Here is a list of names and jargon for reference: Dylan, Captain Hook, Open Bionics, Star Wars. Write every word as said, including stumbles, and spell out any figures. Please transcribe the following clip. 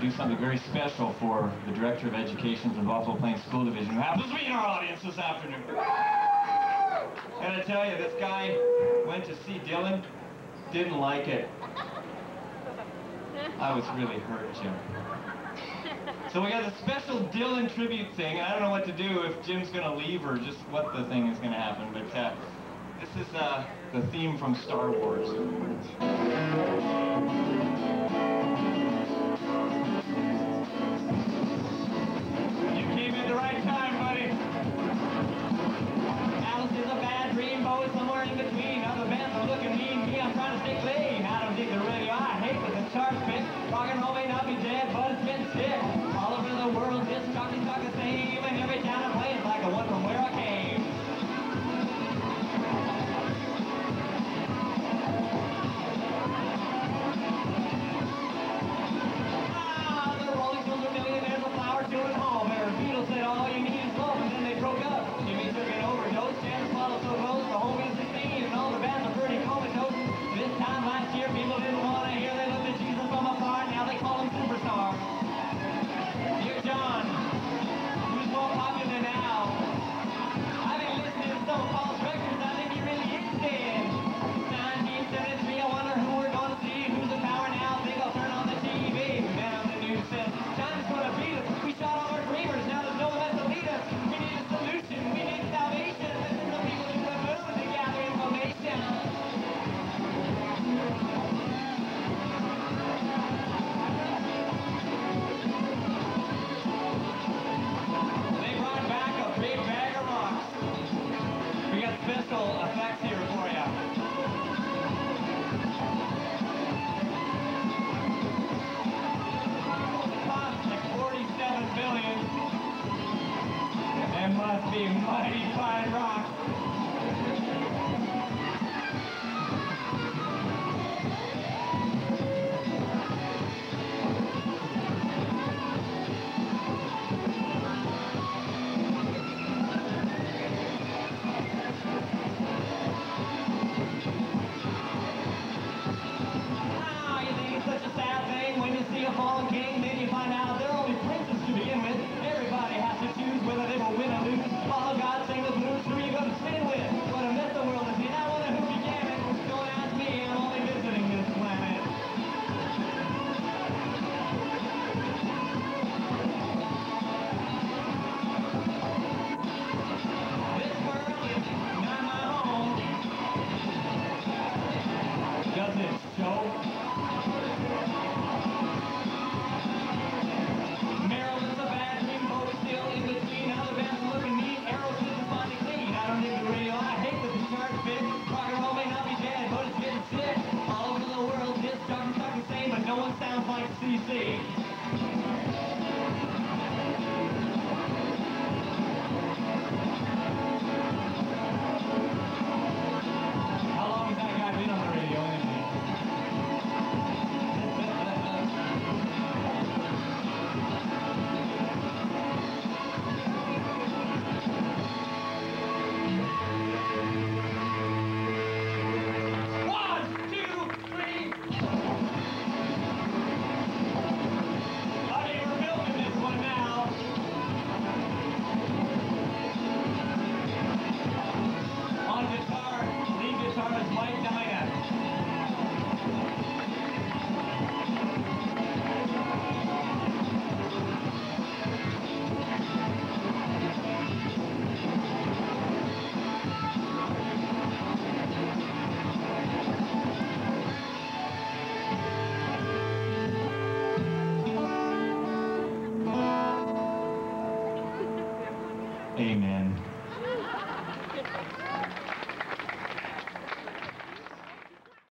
do something very special for the Director of Education for the Buffalo Plains School Division, who happens to be in our audience this afternoon. And I tell you, this guy went to see Dylan, didn't like it. I was really hurt, Jim. So we got a special Dylan tribute thing, and I don't know what to do, if Jim's going to leave or just what the thing is going to happen, but uh, this is uh, the theme from Star Wars. Must be mighty fine rock. Ah, you think it's such a sad thing when you see a fallen king, then you find out they're only princes to begin with. Everybody has to choose whether they will win or lose. Follow God, sing the blues, who are you going to spin with? What a mess the world is in. I wonder who began it. Don't ask me, I'm only visiting this planet. This world is not my home. Does it show? Amen.